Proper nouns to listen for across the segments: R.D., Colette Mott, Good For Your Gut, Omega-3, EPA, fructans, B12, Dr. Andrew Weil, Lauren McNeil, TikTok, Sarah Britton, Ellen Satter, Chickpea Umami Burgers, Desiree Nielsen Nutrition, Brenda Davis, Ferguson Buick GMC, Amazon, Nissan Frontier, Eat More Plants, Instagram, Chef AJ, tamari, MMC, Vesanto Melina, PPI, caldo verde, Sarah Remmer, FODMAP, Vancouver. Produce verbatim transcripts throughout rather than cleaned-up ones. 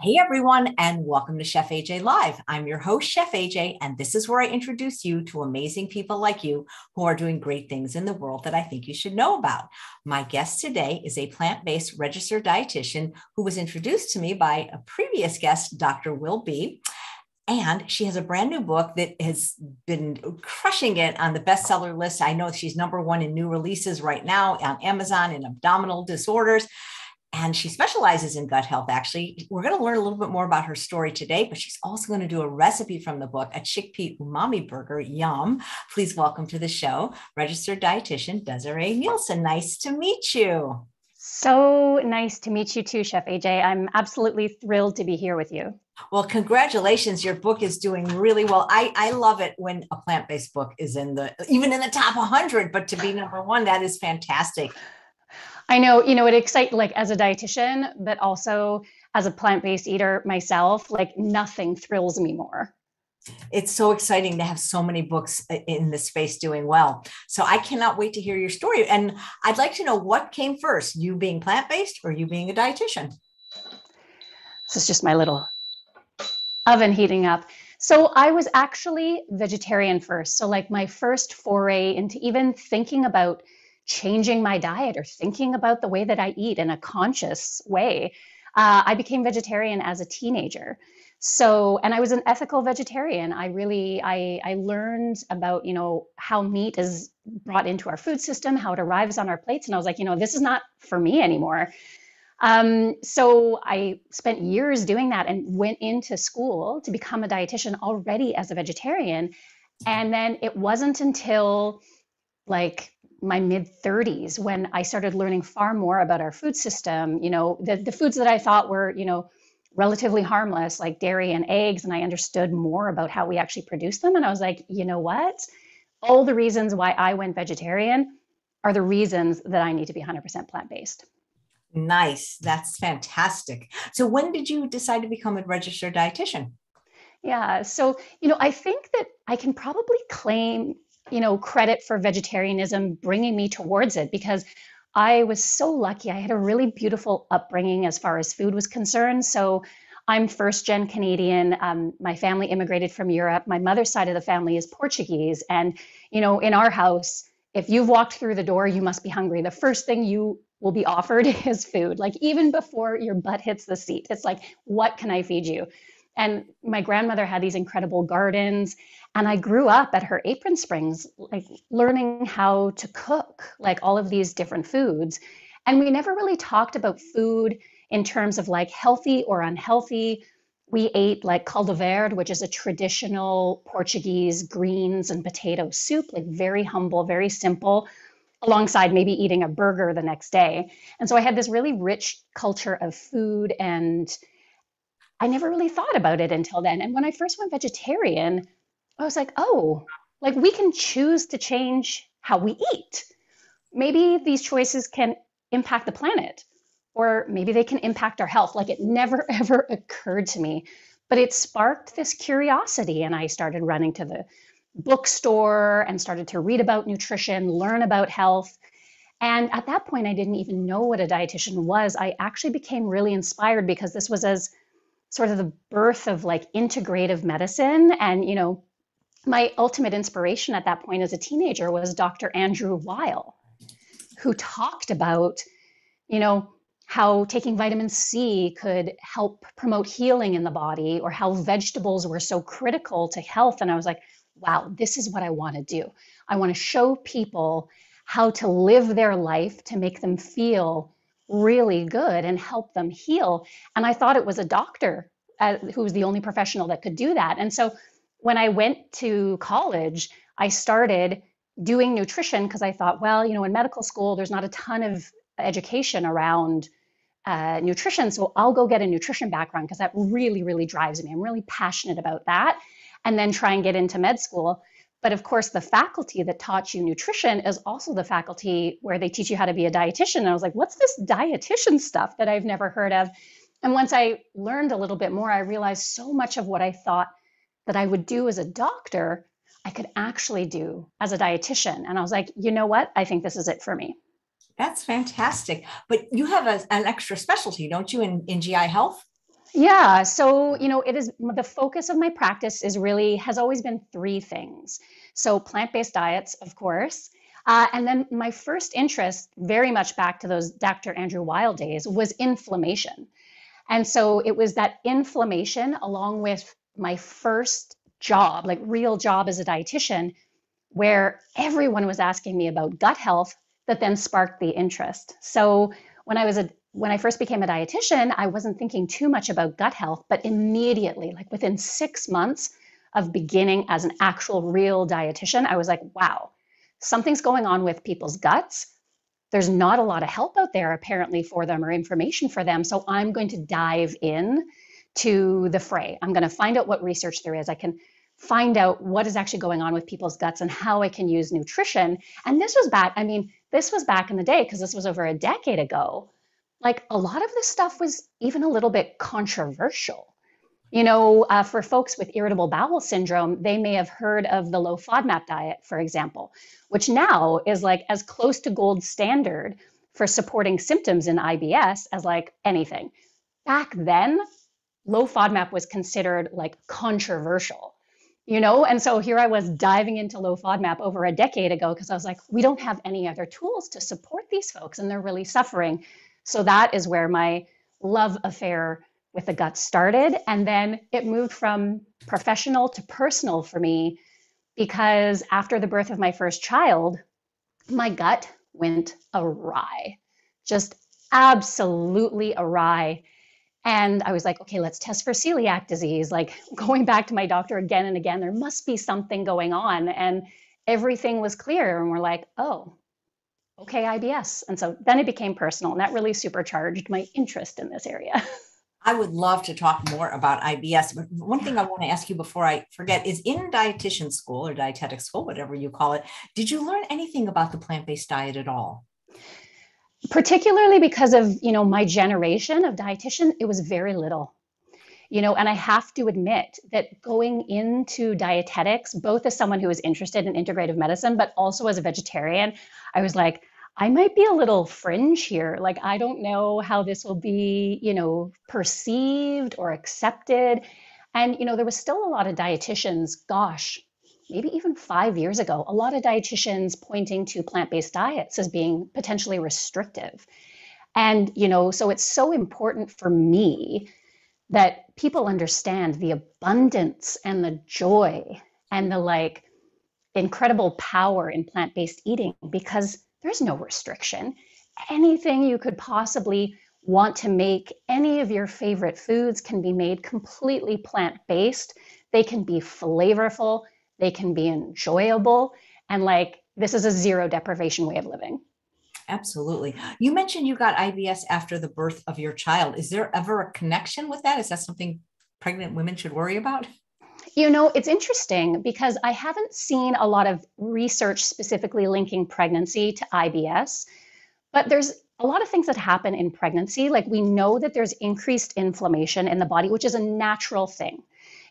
Hey everyone, and welcome to Chef A J Live. I'm your host, Chef A J, and this is where I introduce you to amazing people like you who are doing great things in the world that I think you should know about. My guest today is a plant-based registered dietitian who was introduced to me by a previous guest, Doctor Will B. And she has a brand new book that has been crushing it on the bestseller list. I know she's number one in new releases right now on Amazon in abdominal disorders. And she specializes in gut health, actually. We're going to learn a little bit more about her story today, but she's also going to do a recipe from the book, a chickpea umami burger. Yum. Please welcome to the show, registered dietitian Desiree Nielsen. Nice to meet you. So nice to meet you too, Chef A J. I'm absolutely thrilled to be here with you. Well, congratulations. Your book is doing really well. I, I love it when a plant-based book is in the, even in the top one hundred, but to be number one, that is fantastic. I know, you know, it excites, like, as a dietitian, but also as a plant-based eater myself, like, nothing thrills me more. It's so exciting to have so many books in this space doing well. So I cannot wait to hear your story. And I'd like to know what came first, you being plant-based or you being a dietitian? This is just my little oven heating up. So I was actually vegetarian first. So, like, my first foray into even thinking about changing my diet or thinking about the way that I eat in a conscious way. Uh, I became vegetarian as a teenager. So, and I was an ethical vegetarian. I really, I, I learned about, you know, how meat is brought into our food system, how it arrives on our plates. And I was like, you know, this is not for me anymore. Um, so I spent years doing that and went into school to become a dietitian already as a vegetarian. And then it wasn't until, like, my mid thirties when I started learning far more about our food system, you know, the, the foods that I thought were, you know, relatively harmless, like dairy and eggs. And I understood more about how we actually produce them. And I was like, you know what, all the reasons why I went vegetarian are the reasons that I need to be one hundred percent plant-based. Nice. That's fantastic. So when did you decide to become a registered dietitian? Yeah. So, you know, I think that I can probably claim, you know, credit for vegetarianism bringing me towards it, because I was so lucky. I had a really beautiful upbringing as far as food was concerned. So I'm first gen Canadian. Um, my family immigrated from Europe. My mother's side of the family is Portuguese. And, you know, in our house, if you've walked through the door, you must be hungry. The first thing you will be offered is food. Like, even before your butt hits the seat, it's like, what can I feed you? And my grandmother had these incredible gardens, and I grew up at her apron strings, like, learning how to cook, like, all of these different foods. And we never really talked about food in terms of, like, healthy or unhealthy. We ate, like, caldo verde, which is a traditional Portuguese greens and potato soup, like, very humble, very simple, alongside maybe eating a burger the next day. And so I had this really rich culture of food, and I never really thought about it until then. And when I first went vegetarian, I was like, oh, like, we can choose to change how we eat. Maybe these choices can impact the planet, or maybe they can impact our health. Like, it never, ever occurred to me, but it sparked this curiosity. And I started running to the bookstore and started to read about nutrition, learn about health. And at that point, I didn't even know what a dietitian was. I actually became really inspired, because this was as sort of the birth of, like, integrative medicine. And, you know, my ultimate inspiration at that point as a teenager was Doctor Andrew Weil, who talked about, you know, how taking vitamin C could help promote healing in the body, or how vegetables were so critical to health. And I was like, wow, this is what I want to do. I want to show people how to live their life to make them feel really good and help them heal. And I thought it was a doctor uh, who was the only professional that could do that. And so when I went to college, I started doing nutrition, because I thought, well, you know, in medical school, there's not a ton of education around uh, nutrition. So I'll go get a nutrition background, because that really, really drives me. I'm really passionate about that. And then try and get into med school. But of course, the faculty that taught you nutrition is also the faculty where they teach you how to be a dietitian. And I was like, what's this dietitian stuff that I've never heard of? And once I learned a little bit more, I realized so much of what I thought that I would do as a doctor, I could actually do as a dietitian. And I was like, you know what? I think this is it for me. That's fantastic. But you have a, an extra specialty, don't you, in, in G I health? Yeah. So, you know, it is the focus of my practice is really has always been three things. So plant-based diets, of course. Uh, and then my first interest, very much back to those Doctor Andrew Weil days, was inflammation. And so it was that inflammation along with my first job, like real job as a dietitian, where everyone was asking me about gut health that then sparked the interest. So when I was a when I first became a dietitian, I wasn't thinking too much about gut health, but immediately, like within six months of beginning as an actual real dietitian, I was like, wow, something's going on with people's guts. There's not a lot of help out there apparently for them or information for them. So I'm going to dive in to the fray. I'm going to find out what research there is. I can find out what is actually going on with people's guts and how I can use nutrition. And this was back, I mean, this was back in the day, because this was over a decade ago. Like a lot of this stuff was even a little bit controversial. You know, uh, for folks with irritable bowel syndrome, they may have heard of the low FODMAP diet, for example, which now is like as close to gold standard for supporting symptoms in I B S as like anything. Back then, low FODMAP was considered like controversial, you know? And so here I was diving into low FODMAP over a decade ago because I was like, we don't have any other tools to support these folks and they're really suffering. So that is where my love affair with the gut started. And then it moved from professional to personal for me, because after the birth of my first child, my gut went awry, just absolutely awry. And I was like, okay, let's test for celiac disease. Like going back to my doctor again and again, there must be something going on. And everything was clear. And we're like, oh, okay, I B S. And so then it became personal, and that really supercharged my interest in this area. I would love to talk more about I B S, but one thing I want to ask you before I forget is, in dietitian school or dietetic school, whatever you call it, did you learn anything about the plant-based diet at all? Particularly because of, you know, my generation of dietitian, it was very little, you know, and I have to admit that going into dietetics, both as someone who is interested in integrative medicine, but also as a vegetarian, I was like, I might be a little fringe here. Like, I don't know how this will be, you know, perceived or accepted. And, you know, there was still a lot of dietitians, gosh, maybe even five years ago, a lot of dietitians pointing to plant-based diets as being potentially restrictive. And, you know, so it's so important for me that people understand the abundance and the joy and the like incredible power in plant-based eating, because there's no restriction. Anything you could possibly want to make, any of your favorite foods can be made completely plant-based. They can be flavorful. They can be enjoyable. And like, this is a zero deprivation way of living. Absolutely. You mentioned you got I B S after the birth of your child. Is there ever a connection with that? Is that something pregnant women should worry about? You know, it's interesting because I haven't seen a lot of research specifically linking pregnancy to I B S, but there's a lot of things that happen in pregnancy. Like, we know that there's increased inflammation in the body, which is a natural thing,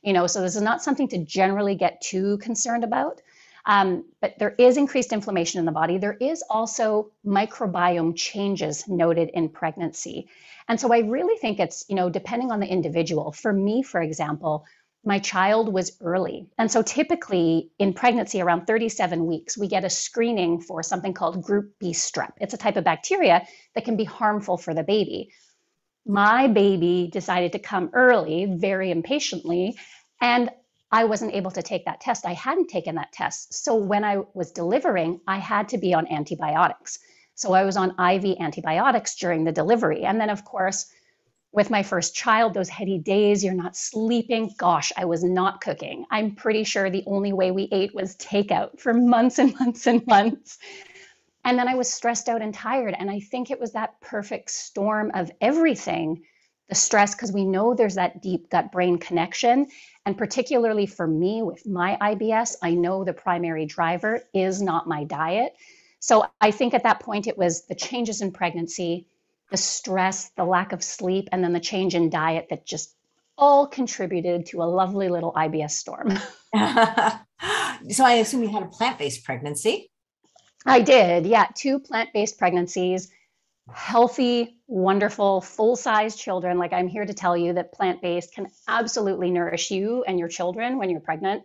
you know, so this is not something to generally get too concerned about. Um, but there is increased inflammation in the body. There is also microbiome changes noted in pregnancy. And so I really think it's, you know, depending on the individual. For me, for example, my child was early. And so typically in pregnancy around thirty-seven weeks, we get a screening for something called group B strep. It's a type of bacteria that can be harmful for the baby. My baby decided to come early, very impatiently, and I wasn't able to take that test. I hadn't taken that test. So when I was delivering, I had to be on antibiotics. So I was on I V antibiotics during the delivery. And then of course, with my first child, those heady days, you're not sleeping. Gosh, I was not cooking. I'm pretty sure the only way we ate was takeout for months and months and months. And then I was stressed out and tired. And I think it was that perfect storm of everything, the stress, because we know there's that deep gut-brain connection. And particularly for me with my I B S, I know the primary driver is not my diet. So I think at that point, it was the changes in pregnancy, the stress, the lack of sleep, and then the change in diet that just all contributed to a lovely little I B S storm. So I assume you had a plant-based pregnancy. I did. Yeah. Two plant-based pregnancies, healthy, wonderful full-size children, like I'm here to tell you that plant-based can absolutely nourish you and your children when you're pregnant.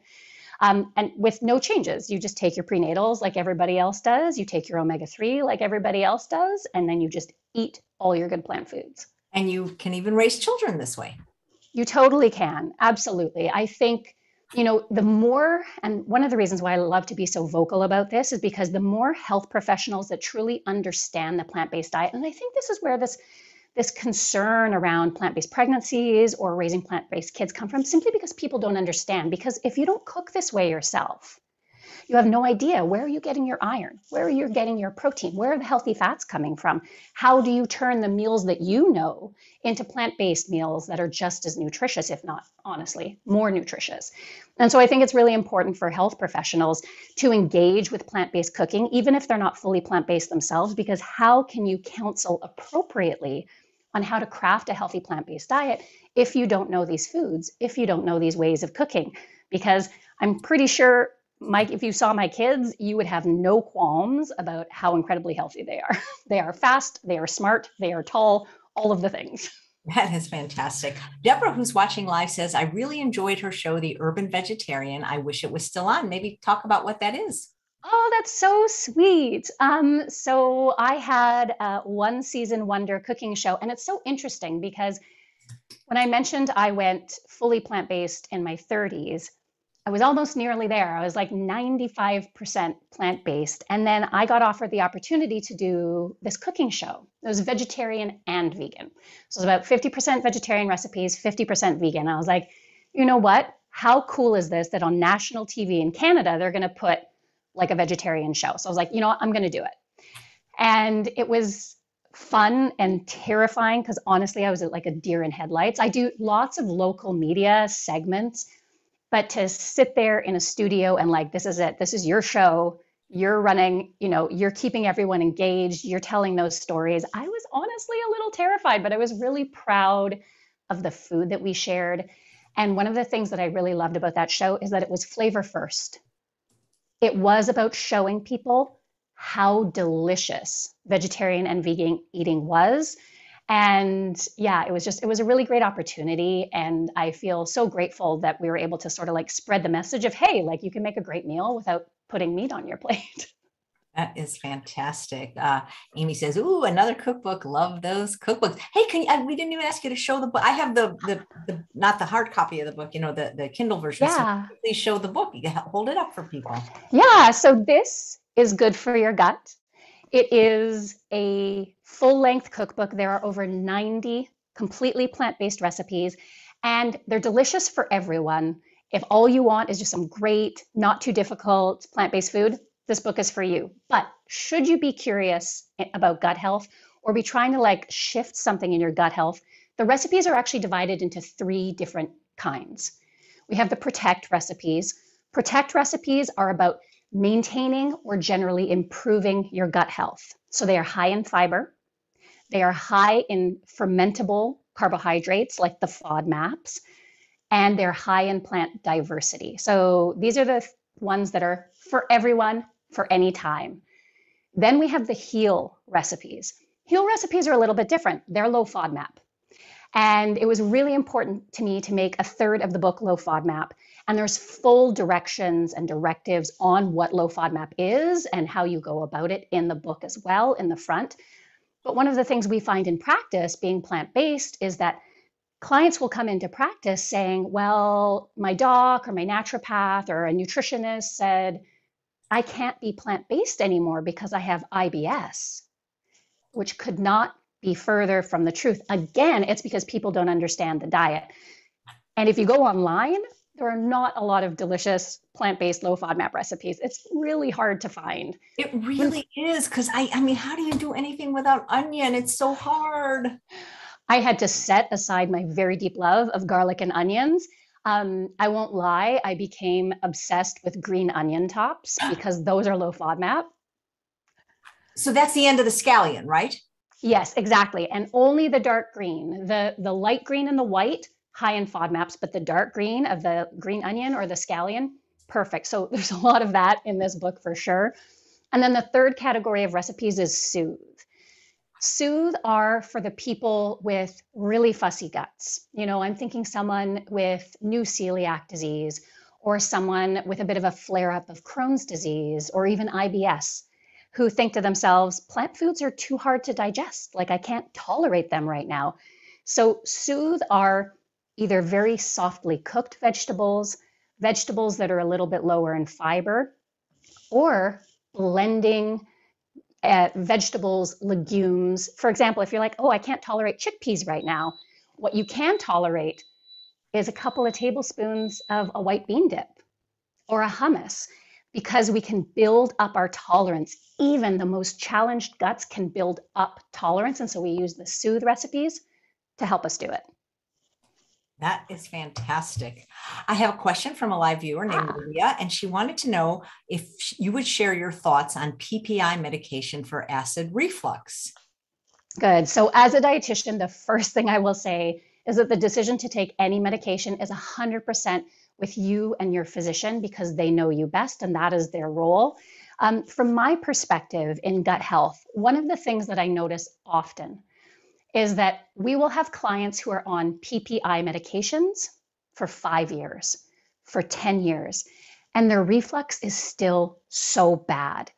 Um, and with no changes, you just take your prenatals like everybody else does. You take your omega three like everybody else does, and then you just eat all your good plant foods. And you can even raise children this way. You totally can. Absolutely. I think, you know, the more, and one of the reasons why I love to be so vocal about this is because the more health professionals that truly understand the plant-based diet, and I think this is where this, this concern around plant-based pregnancies or raising plant-based kids come from, simply because people don't understand. Because if you don't cook this way yourself, you have no idea, where are you getting your iron? Where are you getting your protein? Where are the healthy fats coming from? How do you turn the meals that you know into plant-based meals that are just as nutritious, if not, honestly, more nutritious? And so I think it's really important for health professionals to engage with plant-based cooking, even if they're not fully plant-based themselves, because how can you counsel appropriately on how to craft a healthy plant-based diet if you don't know these foods, if you don't know these ways of cooking? Because I'm pretty sure, Mike, if you saw my kids, you would have no qualms about how incredibly healthy they are. They are fast, they are smart, they are tall, all of the things. That is fantastic. Deborah, who's watching live, says, I really enjoyed her show, The Urban Vegetarian. I wish it was still on. Maybe talk about what that is. Oh, that's so sweet. Um, so I had a one season wonder cooking show, and it's so interesting because when I mentioned I went fully plant-based in my thirties, I was almost nearly there. I was like ninety-five percent plant-based. And then I got offered the opportunity to do this cooking show. It was vegetarian and vegan. So it was about fifty percent vegetarian recipes, fifty percent vegan. I was like, you know what? How cool is this that on national T V in Canada, they're going to put like a vegetarian show? So I was like, you know what? I'm going to do it. And it was fun and terrifying because honestly, I was like a deer in headlights. I do lots of local media segments. But to sit there in a studio and like, this is it, this is your show, you're running, you know, you're keeping everyone engaged, you're telling those stories. I was honestly a little terrified, but I was really proud of the food that we shared. And one of the things that I really loved about that show is that it was flavor first. It was about showing people how delicious vegetarian and vegan eating was. And yeah, it was just, it was a really great opportunity. And I feel so grateful that we were able to sort of like spread the message of, hey, like you can make a great meal without putting meat on your plate. That is fantastic. Uh, Amy says, ooh, another cookbook. Love those cookbooks. Hey, can you, I, we didn't even ask you to show the book. I have the, the, the, not the hard copy of the book, you know, the, the Kindle version. Yeah. So please show the book. You hold it up for people. Yeah. So this is Good for Your Gut. It is a full-length cookbook. There are over ninety completely plant-based recipes, and they're delicious for everyone. If all you want is just some great, not too difficult plant-based food, this book is for you. But should you be curious about gut health or be trying to like shift something in your gut health, the recipes are actually divided into three different kinds. We have the Protect recipes. Protect recipes are about maintaining or generally improving your gut health. So they are high in fiber. They are high in fermentable carbohydrates like the FODMAPs, and they're high in plant diversity. So these are the ones that are for everyone, for any time. Then we have the Heal recipes. Heal recipes are a little bit different. They're low FODMAP. And it was really important to me to make a third of the book low FODMAP. And there's full directions and directives on what low FODMAP is and how you go about it in the book as well, in the front. But one of the things we find in practice being plant-based is that clients will come into practice saying, well, my doc or my naturopath or a nutritionist said, I can't be plant-based anymore because I have I B S, which could not be further from the truth. Again, it's because people don't understand the diet. And if you go online, there are not a lot of delicious plant-based low FODMAP recipes. It's really hard to find. It really is, because I, I mean, how do you do anything without onion? It's so hard. I had to set aside my very deep love of garlic and onions. Um, I won't lie, I became obsessed with green onion tops because those are low FODMAP. So that's the end of the scallion, right? Yes, exactly. And only the dark green, the, the light green and the white, high in FODMAPs, but the dark green of the green onion or the scallion, perfect. So there's a lot of that in this book for sure. And then the third category of recipes is Soothe. Soothe are for the people with really fussy guts. You know, I'm thinking someone with new celiac disease or someone with a bit of a flare-up of Crohn's disease or even I B S, who think to themselves, plant foods are too hard to digest. Like, I can't tolerate them right now. So soothe are either very softly cooked vegetables, vegetables that are a little bit lower in fiber, or blending Uh, vegetables, legumes. For example, if you're like, oh, I can't tolerate chickpeas right now, what you can tolerate is a couple of tablespoons of a white bean dip or a hummus, because we can build up our tolerance. Even the most challenged guts can build up tolerance. And so we use the soothe recipes to help us do it. That is fantastic. I have a question from a live viewer named ah. Lydia, and she wanted to know if you would share your thoughts on P P I medication for acid reflux. Good. So as a dietitian, the first thing I will say is that the decision to take any medication is one hundred percent with you and your physician, because they know you best and that is their role. Um, from my perspective in gut health, one of the things that I notice often is that we will have clients who are on P P I medications for five years, for ten years, and their reflux is still so bad.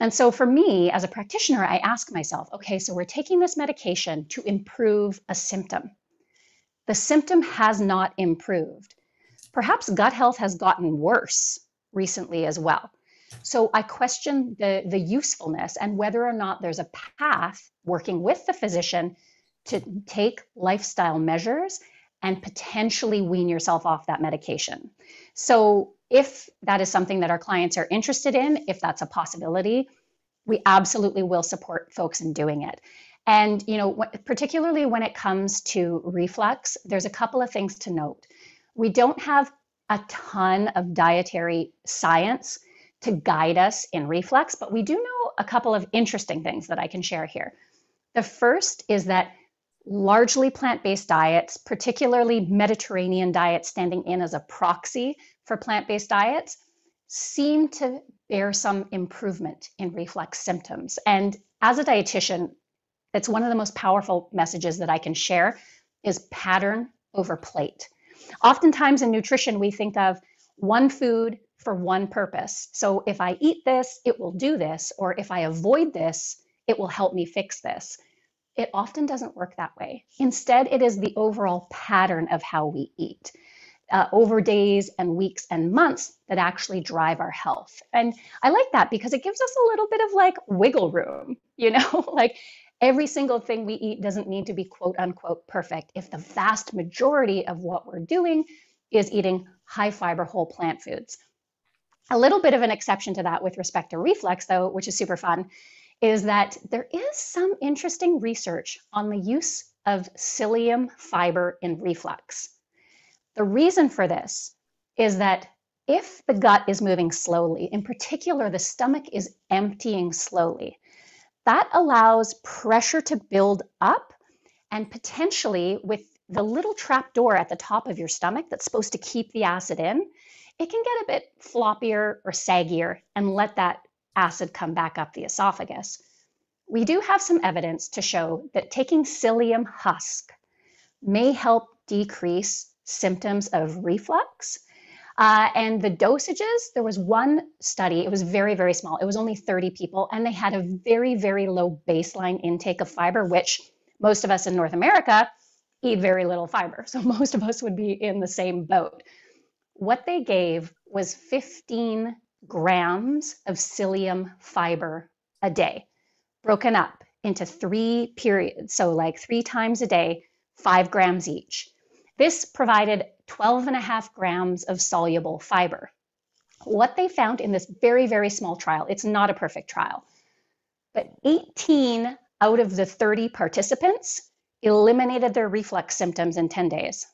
And so for me, as a practitioner, I ask myself, okay, so we're taking this medication to improve a symptom. The symptom has not improved. Perhaps gut health has gotten worse recently as well. So I question the, the usefulness and whether or not there's a path, working with the physician, to take lifestyle measures and potentially wean yourself off that medication. So if that is something that our clients are interested in, if that's a possibility, we absolutely will support folks in doing it. And, you know, particularly when it comes to reflux, there's a couple of things to note. We don't have a ton of dietary science to guide us in reflux, but we do know a couple of interesting things that I can share here. The first is that largely plant-based diets, particularly Mediterranean diets standing in as a proxy for plant-based diets, seem to bear some improvement in reflux symptoms. And as a dietitian, that's one of the most powerful messages that I can share, is pattern over plate. Oftentimes in nutrition, we think of one food for one purpose. So if I eat this, it will do this, or if I avoid this, it will help me fix this. It often doesn't work that way. Instead, it is the overall pattern of how we eat uh, over days and weeks and months that actually drive our health. And I like that because it gives us a little bit of like wiggle room, you know, like every single thing we eat doesn't need to be quote unquote perfect if the vast majority of what we're doing is eating high fiber whole plant foods. A little bit of an exception to that with respect to reflux, though, which is super fun, is that there is some interesting research on the use of psyllium fiber in reflux. The reason for this is that if the gut is moving slowly, in particular, the stomach is emptying slowly, that allows pressure to build up, and potentially with the little trap door at the top of your stomach that's supposed to keep the acid in, it can get a bit floppier or saggier and let that acid come back up the esophagus. We do have some evidence to show that taking psyllium husk may help decrease symptoms of reflux. Uh, and the dosages, there was one study, it was very, very small. It was only thirty people, and they had a very, very low baseline intake of fiber, which most of us in North America eat very little fiber. So most of us would be in the same boat. What they gave was fifteen grams of psyllium fiber a day, broken up into three periods. So like three times a day, five grams each. This provided twelve and a half grams of soluble fiber. What they found in this very, very small trial, it's not a perfect trial, but eighteen out of the thirty participants eliminated their reflux symptoms in ten days.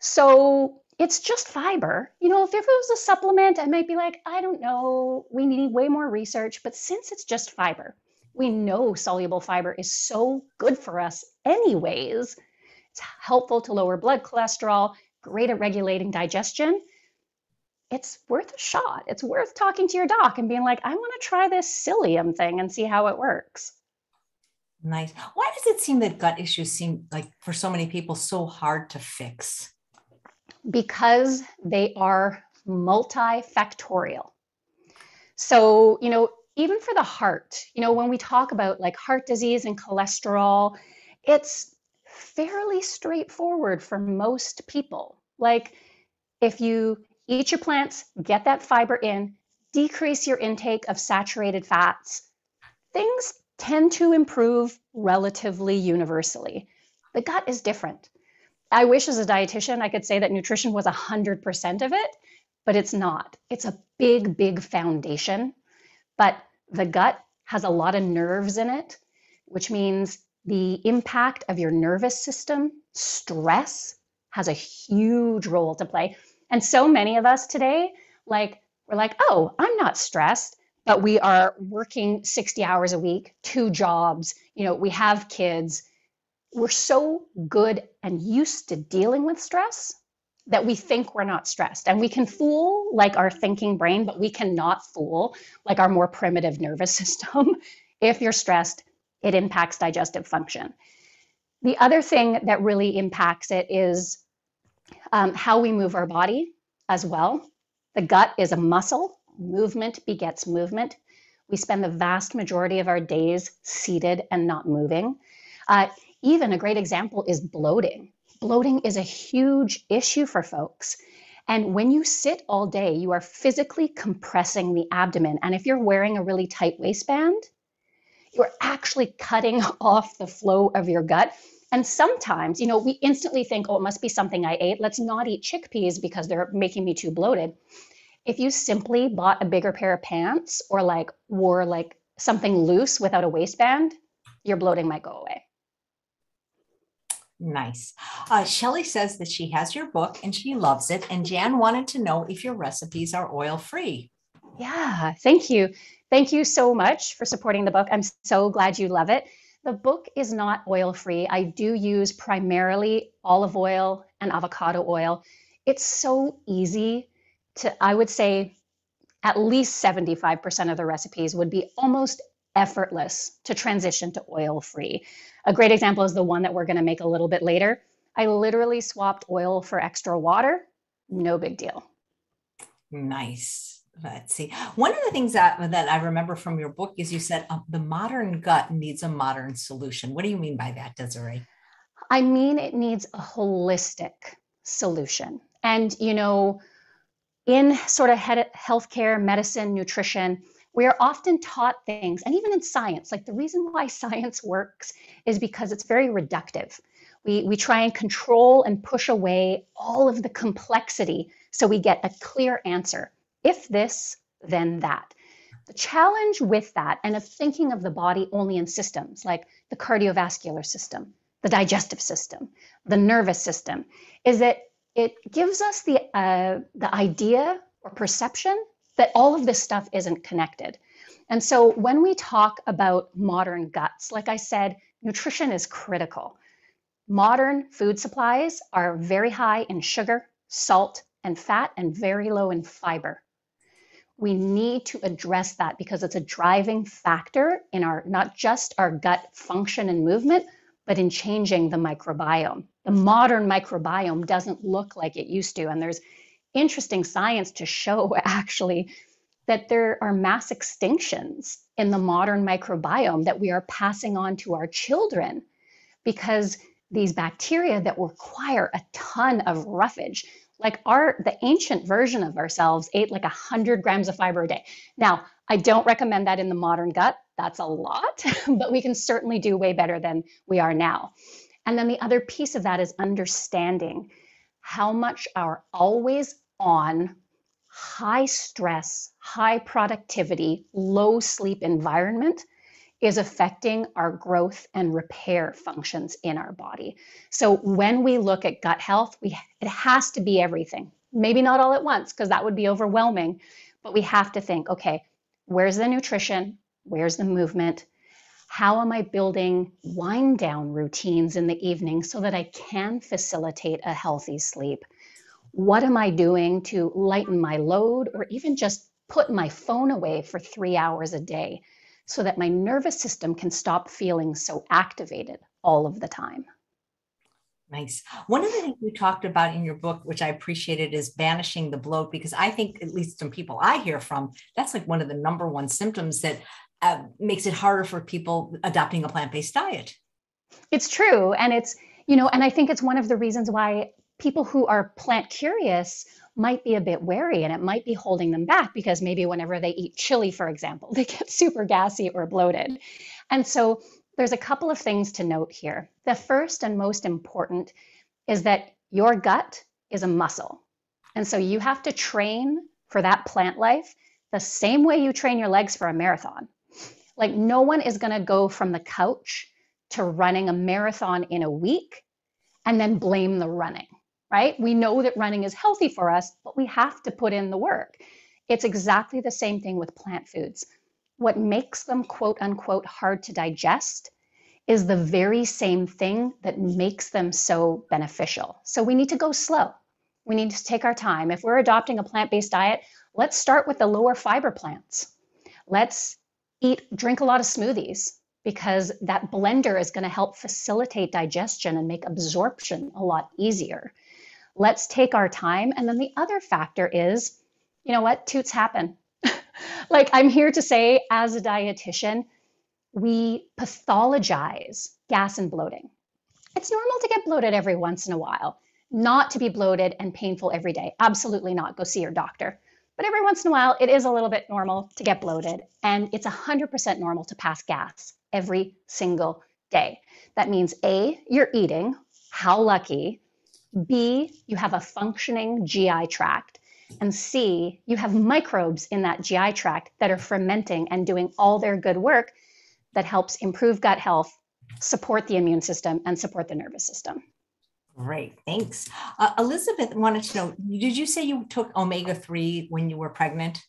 So it's just fiber. You know, if it was a supplement, I might be like, I don't know, we need way more research. But since it's just fiber, we know soluble fiber is so good for us anyways. It's helpful to lower blood cholesterol, great at regulating digestion. it's worth a shot. It's worth talking to your doc and being like, I want to try this psyllium thing and see how it works. Nice. Why does it seem that gut issues seem like for so many people so hard to fix? Because they are multifactorial. So, you know, even for the heart, you know, when we talk about like heart disease and cholesterol, it's fairly straightforward for most people. Like if you eat your plants, get that fiber in, decrease your intake of saturated fats, things tend to improve relatively universally. The gut is different. I wish as a dietitian, I could say that nutrition was one hundred percent of it, but it's not. It's a big, big foundation, but the gut has a lot of nerves in it, which means the impact of your nervous system, stress, has a huge role to play. And so many of us today, like, we're like, oh, I'm not stressed, but we are working sixty hours a week, two jobs, you know, we have kids. We're so good and used to dealing with stress that we think we're not stressed. And we can fool like our thinking brain, but we cannot fool like our more primitive nervous system. If you're stressed, it impacts digestive function. The other thing that really impacts it is um, how we move our body as well. The gut is a muscle. Movement begets movement. We spend the vast majority of our days seated and not moving. Uh, even a great example is bloating. Bloating is a huge issue for folks. And when you sit all day, you are physically compressing the abdomen. And if you're wearing a really tight waistband, you're actually cutting off the flow of your gut. And sometimes, you know, we instantly think, oh, it must be something I ate. Let's not eat chickpeas because they're making me too bloated. If you simply bought a bigger pair of pants or like wore like something loose without a waistband, your bloating might go away. Nice. Uh, Shelley says that she has your book and she loves it. And Jan wanted to know if your recipes are oil-free. Yeah, thank you. Thank you so much for supporting the book. I'm so glad you love it. The book is not oil-free. I do use primarily olive oil and avocado oil. It's so easy to, I would say, at least seventy-five percent of the recipes would be almost effortless to transition to oil-free. A great example is the one that we're going to make a little bit later. I literally swapped oil for extra water. No big deal. Nice. Let's see. One of the things that, that I remember from your book is you said uh, the modern gut needs a modern solution. What do you mean by that, Desiree? I mean, it needs a holistic solution. And, you know, in sort of head, healthcare, medicine, nutrition, we are often taught things, and even in science, like the reason why science works is because it's very reductive. We, we try and control and push away all of the complexity so we get a clear answer. If this, then that. The challenge with that and of thinking of the body only in systems like the cardiovascular system, the digestive system, the nervous system, is that it gives us the, uh, the idea or perception that all of this stuff isn't connected. And so when we talk about modern guts, like I said, nutrition is critical. Modern food supplies are very high in sugar, salt, and fat, and very low in fiber. We need to address that because it's a driving factor in our, not just our gut function and movement, but in changing the microbiome. The modern microbiome doesn't look like it used to. And there's interesting science to show actually that there are mass extinctions in the modern microbiome that we are passing on to our children because these bacteria that require a ton of roughage, like our, the ancient version of ourselves ate like one hundred grams of fiber a day. Now, I don't recommend that in the modern gut. That's a lot, but we can certainly do way better than we are now. And then the other piece of that is understanding how much our always on, high stress, high productivity, low sleep environment is affecting our growth and repair functions in our body. So when we look at gut health, we it has to be everything. Maybe not all at once, because that would be overwhelming, but we have to think, okay, where's the nutrition? Where's the movement? How am I building wind down routines in the evening so that I can facilitate a healthy sleep? What am I doing to lighten my load, or even just put my phone away for three hours a day so that my nervous system can stop feeling so activated all of the time? Nice. One of the things you talked about in your book, which I appreciated, is banishing the bloat, because I think, at least some people I hear from, that's like one of the number one symptoms that uh, makes it harder for people adopting a plant-based diet. It's true. And it's, you know, and I think it's one of the reasons why people who are plant curious might be a bit wary, and it might be holding them back, because maybe whenever they eat chili, for example, they get super gassy or bloated. And so there's a couple of things to note here. The first and most important is that your gut is a muscle. And so you have to train for that plant life the same way you train your legs for a marathon. Like, no one is going to go from the couch to running a marathon in a week and then blame the running, right? We know that running is healthy for us, but we have to put in the work. It's exactly the same thing with plant foods. What makes them, quote unquote, hard to digest is the very same thing that makes them so beneficial. So we need to go slow. We need to take our time. If we're adopting a plant-based diet, let's start with the lower fiber plants. Let's eat, drink a lot of smoothies, because that blender is going to help facilitate digestion and make absorption a lot easier. Let's take our time. And then the other factor is, you know what, toots happen. Like, I'm here to say, as a dietitian, we pathologize gas and bloating. It's normal to get bloated every once in a while, not to be bloated and painful every day. Absolutely not. Go see your doctor. But every once in a while, it is a little bit normal to get bloated, and it's one hundred percent normal to pass gas every single day. That means A, you're eating, how lucky, B, you have a functioning G I tract, and C, you have microbes in that G I tract that are fermenting and doing all their good work that helps improve gut health, support the immune system, and support the nervous system. Great, thanks. Uh, Elizabeth wanted to know, did you say you took omega three when you were pregnant?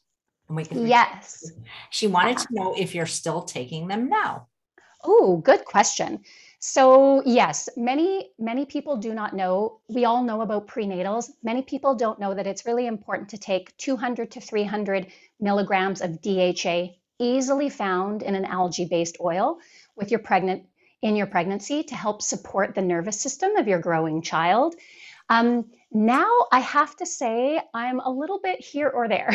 omega three? Yes. She wanted to know if you're still taking them now. Oh, good question. So yes, many, many people do not know. We all know about prenatals. Many people don't know that it's really important to take two hundred to three hundred milligrams of D H A, easily found in an algae-based oil, with your pregnant in your pregnancy, to help support the nervous system of your growing child. Um, now, I have to say, I'm a little bit here or there.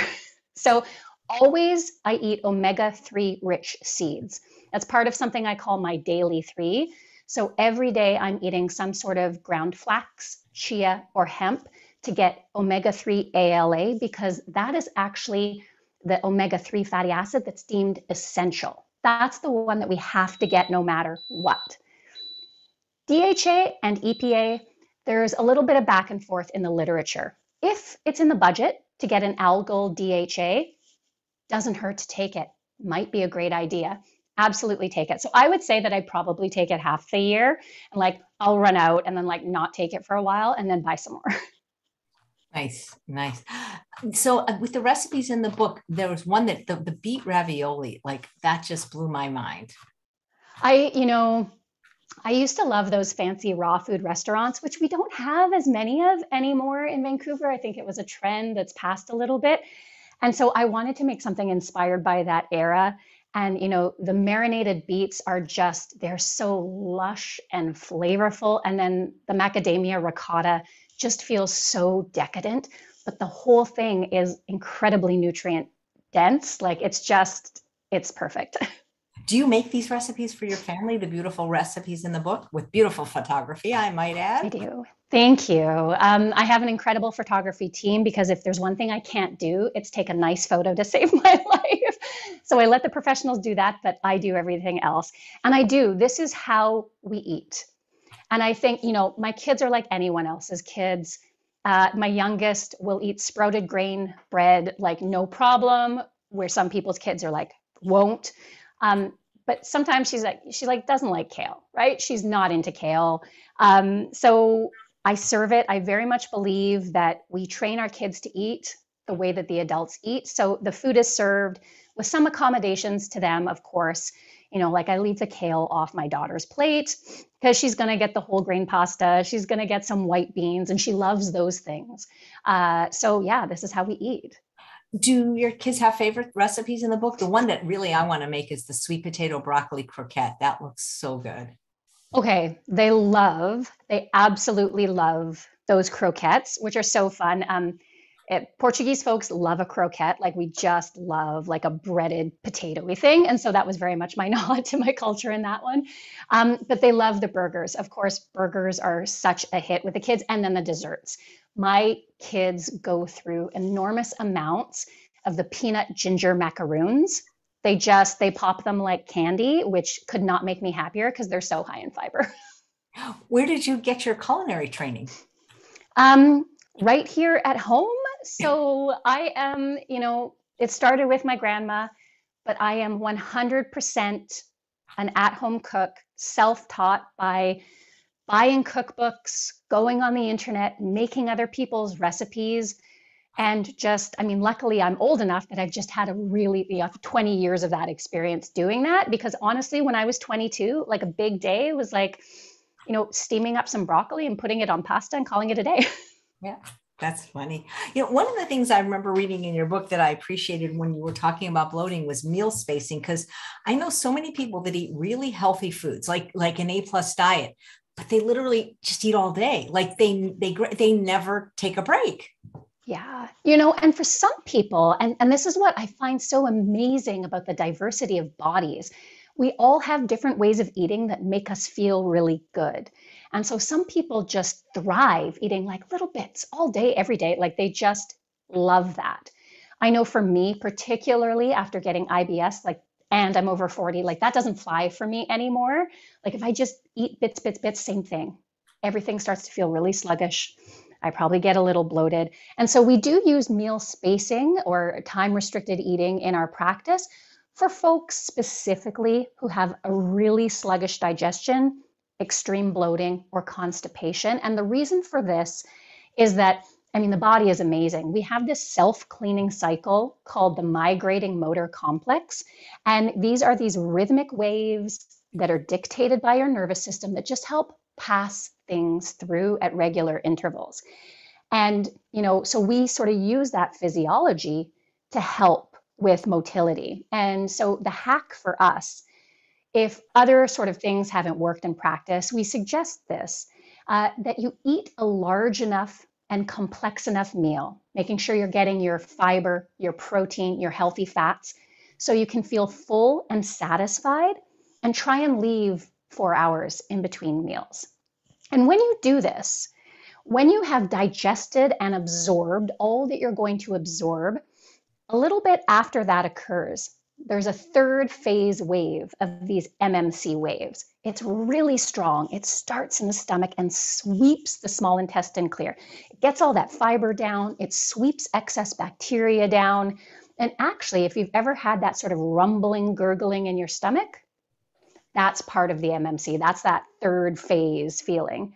So always I eat omega three rich seeds. That's part of something I call my daily three. So every day I'm eating some sort of ground flax, chia, or hemp to get omega three A L A, because that is actually the omega three fatty acid that's deemed essential. That's the one that we have to get no matter what. D H A and E P A, there's a little bit of back and forth in the literature. If it's in the budget to get an algal D H A, doesn't hurt to take it. Might be a great idea. Absolutely take it. So I would say that I'd probably take it half the year, and like, I'll run out and then like not take it for a while and then buy some more. Nice, nice. So uh, with the recipes in the book, there was one that the, the beet ravioli, like that just blew my mind. I, you know, I used to love those fancy raw food restaurants, which we don't have as many of anymore in Vancouver. I think it was a trend that's passed a little bit. And so I wanted to make something inspired by that era. And, you know, the marinated beets are just, they're so lush and flavorful. And then the macadamia ricotta just feels so decadent, but the whole thing is incredibly nutrient dense. Like, it's just, it's perfect. Do you make these recipes for your family, the beautiful recipes in the book, with beautiful photography, I might add? I do. Thank you. Um, I have an incredible photography team, because if there's one thing I can't do, it's take a nice photo to save my life. So I let the professionals do that, but I do everything else. And I do. This is how we eat. And I think, you know, my kids are like anyone else's kids. Uh, my youngest will eat sprouted grain bread, like no problem, where some people's kids are like, won't. Um, but sometimes she's like, she like doesn't like kale, right? She's not into kale. Um, so I serve it. I very much believe that we train our kids to eat the way that the adults eat. So the food is served with some accommodations to them, of course. you know, like I leave the kale off my daughter's plate because she's going to get the whole grain pasta. She's going to get some white beans, and she loves those things. Uh, so yeah, this is how we eat. Do your kids have favorite recipes in the book? The one that really I want to make is the sweet potato broccoli croquette. That looks so good. Okay. They love, they absolutely love those croquettes, which are so fun. Um, it, Portuguese folks love a croquette. Like we just love like a breaded potatoy thing. And so that was very much my nod to my culture in that one. Um, but they love the burgers. Of course, burgers are such a hit with the kids, and then the desserts. My kids go through enormous amounts of the peanut ginger macaroons. They just, they pop them like candy, which could not make me happier because they're so high in fiber. Where did you get your culinary training? Um, right here at home. So I am, you know, it started with my grandma, but I am one hundred percent an at-home cook, self-taught by buying cookbooks, going on the internet, making other people's recipes. And just, I mean, luckily I'm old enough that I've just had a really, you know, twenty years of that experience doing that. Because honestly, when I was twenty-two, like a big day was like, you know, steaming up some broccoli and putting it on pasta and calling it a day. Yeah, that's funny. You know, one of the things I remember reading in your book that I appreciated when you were talking about bloating was meal spacing. Because I know so many people that eat really healthy foods, like, like an A-plus diet, but they literally just eat all day. Like they, they, they never take a break. Yeah. You know, and for some people, and, and this is what I find so amazing about the diversity of bodies, we all have different ways of eating that make us feel really good. And so some people just thrive eating like little bits all day, every day. Like they just love that. I know for me, particularly after getting I B S, like, and I'm over forty, like that doesn't fly for me anymore. Like if I just eat bits, bits, bits, same thing, everything starts to feel really sluggish. I probably get a little bloated. And so we do use meal spacing or time restricted eating in our practice for folks specifically who have a really sluggish digestion, extreme bloating, or constipation. And the reason for this is that, I mean, the body is amazing. We have this self-cleaning cycle called the migrating motor complex. And these are these rhythmic waves that are dictated by your nervous system that just help pass things through at regular intervals. And, you know, so we sort of use that physiology to help with motility. And so the hack for us, if other sort of things haven't worked in practice, we suggest this, uh, that you eat a large enough and complex enough meal, making sure you're getting your fiber, your protein, your healthy fats, so you can feel full and satisfied, and try and leave four hours in between meals. And when you do this, when you have digested and absorbed all that you're going to absorb, a little bit after that occurs, there's a third phase wave of these M M C waves. It's really strong. It starts in the stomach and sweeps the small intestine clear. It gets all that fiber down. It sweeps excess bacteria down. And actually, if you've ever had that sort of rumbling, gurgling in your stomach, that's part of the M M C. That's that third phase feeling.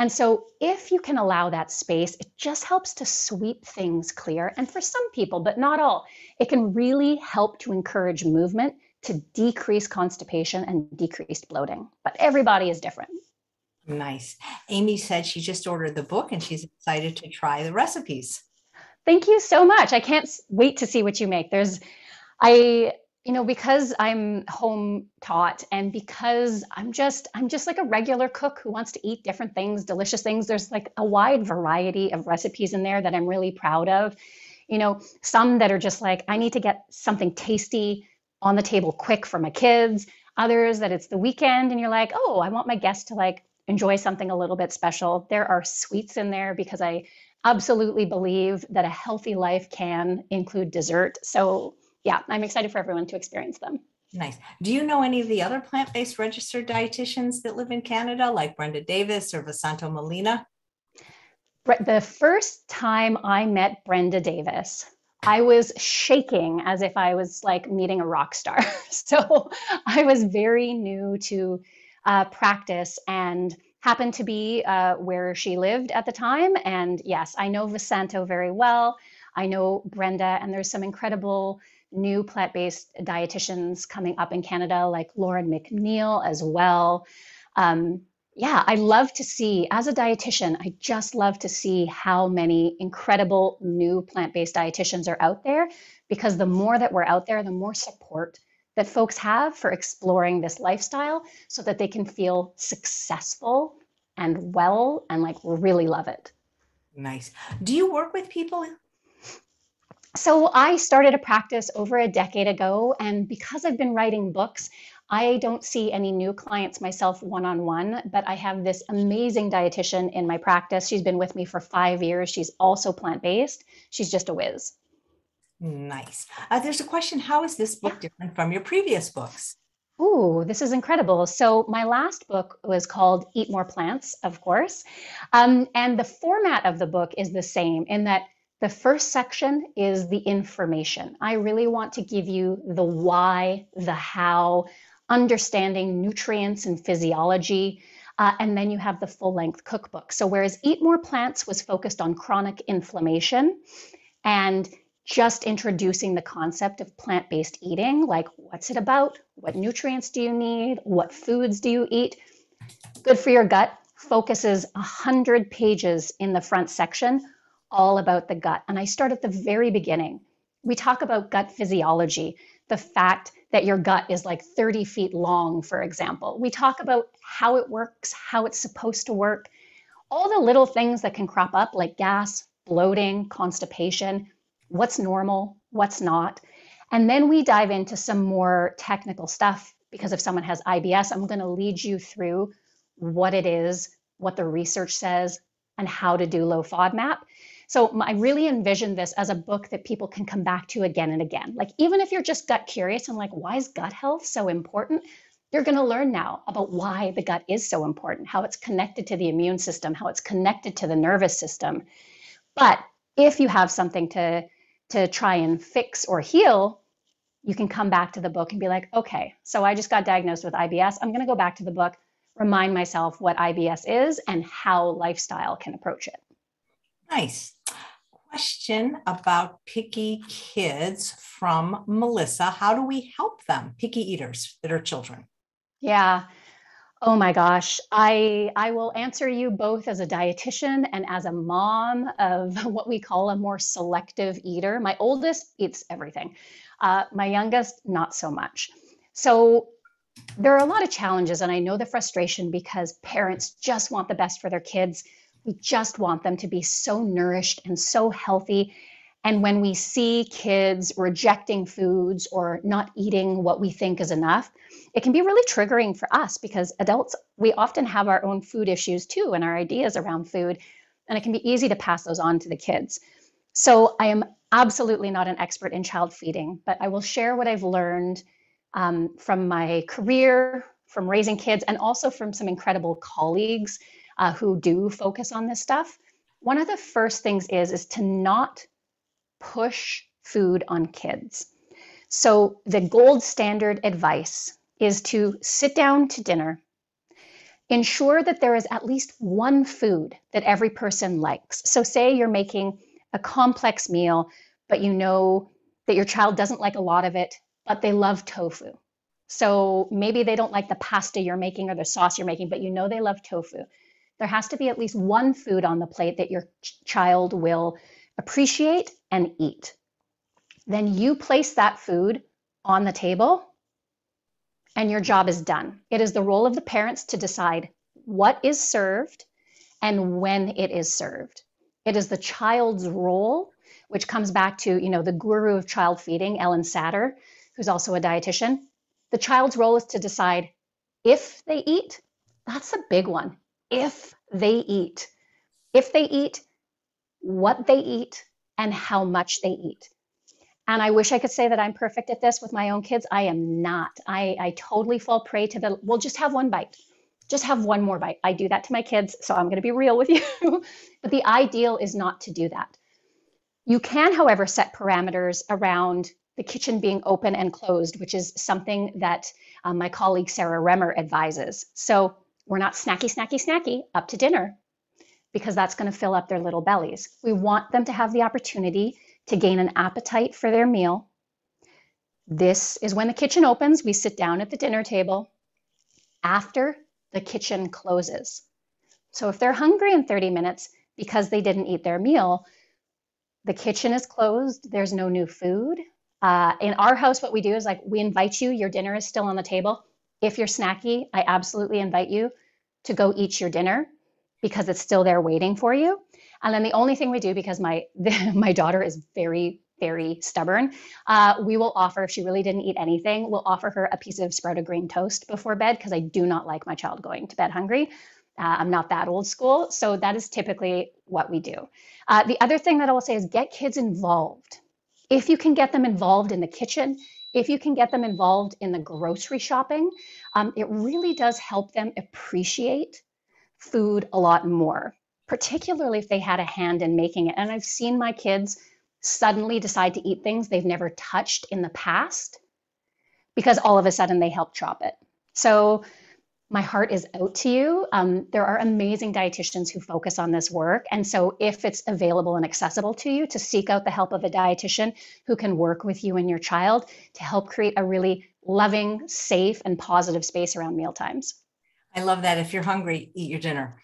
And so if you can allow that space, it just helps to sweep things clear. And for some people, but not all, it can really help to encourage movement to decrease constipation and decreased bloating. But everybody is different. Nice. Amy said she just ordered the book and she's excited to try the recipes. Thank you so much. I can't wait to see what you make. There's, I... You know, because I'm home taught and because I'm just, I'm just like a regular cook who wants to eat different things, delicious things. There's like a wide variety of recipes in there that I'm really proud of. You know, some that are just like, I need to get something tasty on the table quick for my kids. Others that it's the weekend and you're like, oh, I want my guests to like enjoy something a little bit special. There are sweets in there because I absolutely believe that a healthy life can include dessert. So yeah, I'm excited for everyone to experience them. Nice. Do you know any of the other plant-based registered dietitians that live in Canada, like Brenda Davis or Vesanto Melina? The first time I met Brenda Davis, I was shaking as if I was like meeting a rock star. So I was very new to uh, practice and happened to be uh, where she lived at the time. And yes, I know Vesanto very well. I know Brenda, and there's some incredible new plant-based dietitians coming up in Canada, like Lauren McNeil as well. Um, yeah, I love to see, as a dietitian, I just love to see how many incredible new plant-based dietitians are out there, because the more that we're out there, the more support that folks have for exploring this lifestyle so that they can feel successful and well and like really love it. Nice. Do you work with people? So I started a practice over a decade ago, and because I've been writing books, I don't see any new clients myself one-on-one, but I have this amazing dietitian in my practice. She's been with me for five years. She's also plant-based. She's just a whiz. Nice. Uh, there's a question. How is this book different from your previous books? Ooh, this is incredible. So my last book was called Eat More Plants, of course. Um, and the format of the book is the same in that the first section is the information. I really want to give you the why, the how, understanding nutrients and physiology, uh, and then you have the full-length cookbook. So whereas Eat More Plants was focused on chronic inflammation and just introducing the concept of plant-based eating, like what's it about, what nutrients do you need, what foods do you eat, Good for Your Gut focuses one hundred pages in the front section all about the gut. And I start at the very beginning. We talk about gut physiology, the fact that your gut is like thirty feet long, for example. We talk about how it works, how it's supposed to work, all the little things that can crop up like gas, bloating, constipation, what's normal, what's not. And then we dive into some more technical stuff, because if someone has I B S, I'm going to lead you through what it is, what the research says, and how to do low FODMAP. So I really envision this as a book that people can come back to again and again. Like, even if you're just gut curious and like, why is gut health so important? You're going to learn now about why the gut is so important, how it's connected to the immune system, how it's connected to the nervous system. But if you have something to to try and fix or heal, you can come back to the book and be like, okay, so I just got diagnosed with I B S. I'm going to go back to the book, remind myself what I B S is and how lifestyle can approach it. Nice. Question about picky kids from Melissa. How do we help them, picky eaters that are children? Yeah. Oh my gosh. I, I will answer you both as a dietitian and as a mom of what we call a more selective eater. My oldest eats everything. Uh, my youngest, not so much. So there are a lot of challenges, and I know the frustration because parents just want the best for their kids. We just want them to be so nourished and so healthy. And when we see kids rejecting foods or not eating what we think is enough, it can be really triggering for us, because adults, we often have our own food issues too, and our ideas around food, and it can be easy to pass those on to the kids. So I am absolutely not an expert in child feeding, but I will share what I've learned um, from my career, from raising kids, and also from some incredible colleagues uh, who do focus on this stuff. One of the first things is, is to not push food on kids. So the gold standard advice is to sit down to dinner, ensure that there is at least one food that every person likes. So say you're making a complex meal, but you know that your child doesn't like a lot of it, but they love tofu. So maybe they don't like the pasta you're making or the sauce you're making, but you know they love tofu. There has to be at least one food on the plate that your ch- child will appreciate and eat. Then you place that food on the table and your job is done. It is the role of the parents to decide what is served and when it is served. It is the child's role, which comes back to, you know, the guru of child feeding, Ellen Satter, who's also a dietitian. The child's role is to decide if they eat. That's a big one. If they eat, if they eat, what they eat, and how much they eat. And I wish I could say that I'm perfect at this with my own kids. I am not. I, I totally fall prey to the, well, just have one bite. Just have one more bite. I do that to my kids, so I'm going to be real with you. But the ideal is not to do that. You can, however, set parameters around the kitchen being open and closed, which is something that um, my colleague Sarah Remmer advises. So we're not snacky, snacky, snacky up to dinner, because that's going to fill up their little bellies. We want them to have the opportunity to gain an appetite for their meal, This is when the kitchen opens. We sit down at the dinner table after the kitchen closes. So if they're hungry in thirty minutes because they didn't eat their meal, the kitchen is closed. There's no new food. Uh, in our house, what we do is like we invite you. Your dinner is still on the table. If you're snacky, I absolutely invite you to go eat your dinner because it's still there waiting for you. And then the only thing we do, because my my daughter is very, very stubborn, uh, we will offer, if she really didn't eat anything, we'll offer her a piece of sprouted green toast before bed because I do not like my child going to bed hungry. Uh, I'm not that old school. So that is typically what we do. Uh, the other thing that I will say is get kids involved. If you can get them involved in the kitchen, if you can get them involved in the grocery shopping, um, it really does help them appreciate food a lot more, particularly if they had a hand in making it. And I've seen my kids suddenly decide to eat things they've never touched in the past because all of a sudden they helped chop it. So my heart is out to you. Um, there are amazing dietitians who focus on this work. And so if it's available and accessible to you, to seek out the help of a dietitian who can work with you and your child to help create a really loving, safe, and positive space around mealtimes. I love that. If you're hungry, eat your dinner.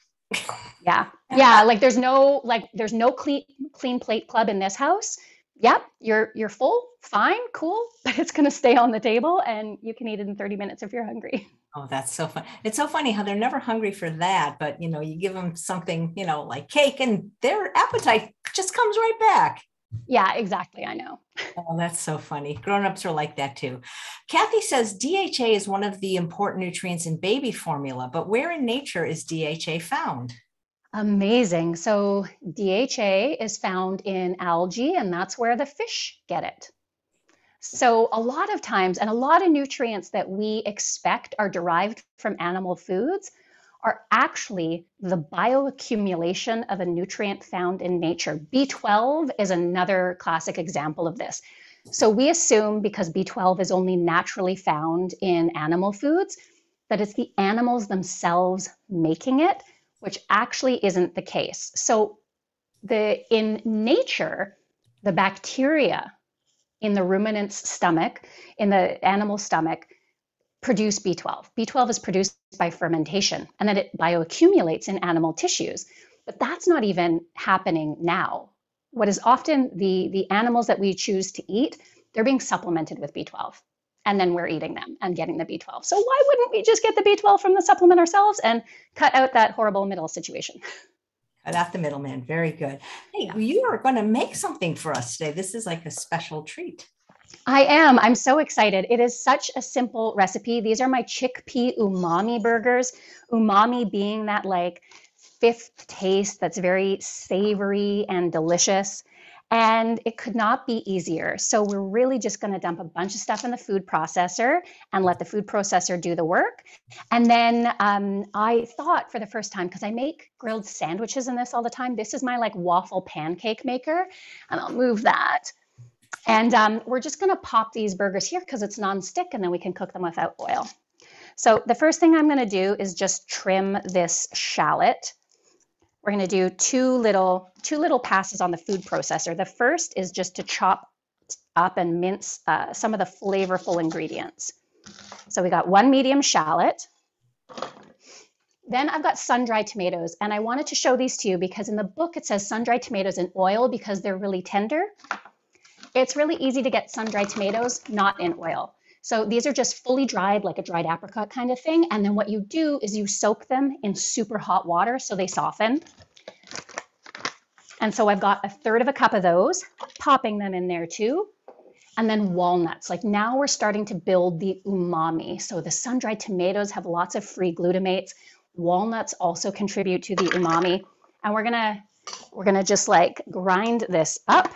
Yeah. Yeah. Like there's no, like there's no clean, clean plate club in this house. Yep. You're, you're full, fine, cool, but it's going to stay on the table and you can eat it in thirty minutes if you're hungry. Oh, that's so fun. It's so funny how they're never hungry for that, but you know, you give them something, you know, like cake and their appetite just comes right back. Yeah, exactly. I know. Oh, that's so funny. Grown-ups are like that too. Kathy says D H A is one of the important nutrients in baby formula, but where in nature is D H A found? Amazing. So D H A is found in algae, and that's where the fish get it. So a lot of times, and a lot of nutrients that we expect are derived from animal foods are actually the bioaccumulation of a nutrient found in nature. B twelve is another classic example of this. So we assume because B twelve is only naturally found in animal foods, that it's the animals themselves making it, which actually isn't the case. So the in nature, the bacteria in the ruminant's stomach, in the animal stomach, produce B twelve. B twelve is produced by fermentation and then it bioaccumulates in animal tissues. But that's not even happening now. What is often the, the animals that we choose to eat, they're being supplemented with B twelve and then we're eating them and getting the B twelve. So why wouldn't we just get the B twelve from the supplement ourselves and cut out that horrible middle situation? Cut out the middleman. Very good. Hey, yeah. You are going to make something for us today. This is like a special treat. I am. I'm so excited. It is such a simple recipe. These are my chickpea umami burgers. Umami being that like fifth taste that's very savory and delicious. And it could not be easier. So we're really just going to dump a bunch of stuff in the food processor and let the food processor do the work. And then um, I thought for the first time, because I make grilled sandwiches in this all the time, this is my like waffle pancake maker. And I'll move that. And um, we're just going to pop these burgers here because it's nonstick and then we can cook them without oil. So the first thing I'm going to do is just trim this shallot. We're going to do two little, two little passes on the food processor. The first is just to chop up and mince uh, some of the flavorful ingredients. So we got one medium shallot. Then I've got sun-dried tomatoes, and I wanted to show these to you because in the book it says sun-dried tomatoes in oil because they're really tender. It's really easy to get sun-dried tomatoes, not in oil. So these are just fully dried, like a dried apricot kind of thing. And then what you do is you soak them in super hot water so they soften. And so I've got a third of a cup of those, popping them in there too. And then walnuts, like now we're starting to build the umami. So the sun-dried tomatoes have lots of free glutamates. Walnuts also contribute to the umami. And we're gonna, we're gonna just like grind this up.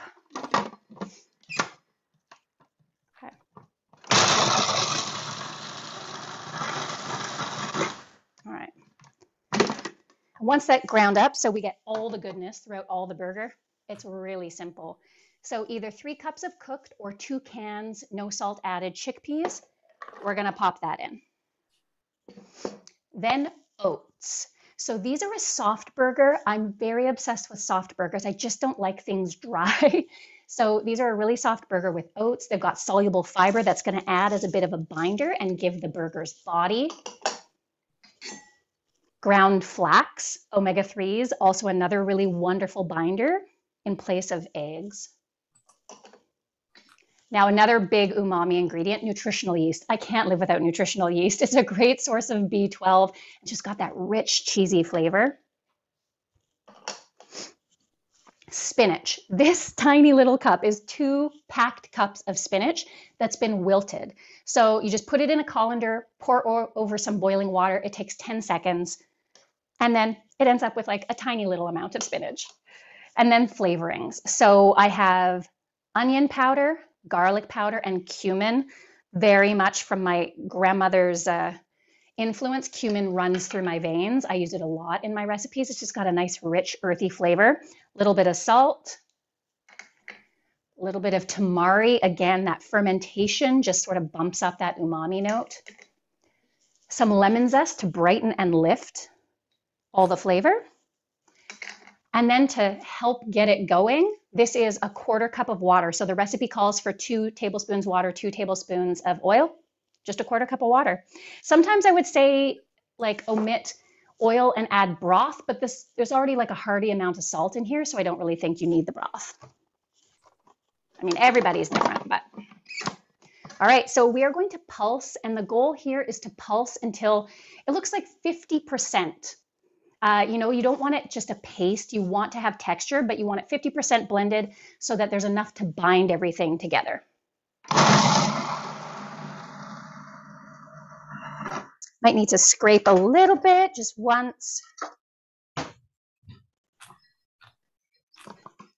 Once that ground up, so we get all the goodness throughout all the burger, it's really simple. So either three cups of cooked or two cans, no salt added chickpeas, we're gonna pop that in. Then oats. So these are a soft burger. I'm very obsessed with soft burgers. I just don't like things dry. So these are a really soft burger with oats. They've got soluble fiber that's going to add as a bit of a binder and give the burgers body. Ground flax, omega threes, also another really wonderful binder in place of eggs. Now, another big umami ingredient, nutritional yeast. I can't live without nutritional yeast. It's a great source of B twelve. It's just got that rich, cheesy flavor. Spinach. This tiny little cup is two packed cups of spinach that's been wilted. So you just put it in a colander, pour over some boiling water. It takes ten seconds, and then it ends up with like a tiny little amount of spinach. And then flavorings. So I have onion powder, garlic powder, and cumin, very much from my grandmother's uh, influence. Cumin runs through my veins. I use it a lot in my recipes. It's just got a nice, rich, earthy flavor. A little bit of salt, a little bit of tamari. Again, that fermentation just sort of bumps up that umami note. Some lemon zest to brighten and lift all the flavor. And then to help get it going, this is a quarter cup of water. So the recipe calls for two tablespoons water, two tablespoons of oil, just a quarter cup of water. Sometimes I would say like omit oil and add broth, but this, there's already like a hearty amount of salt in here, so I don't really think you need the broth. I mean, everybody's different, but. All right, so we are going to pulse, and the goal here is to pulse until it looks like fifty percent. Uh, you know, you don't want it just a paste. You want to have texture, but you want it fifty percent blended so that there's enough to bind everything together. Might need to scrape a little bit, just once.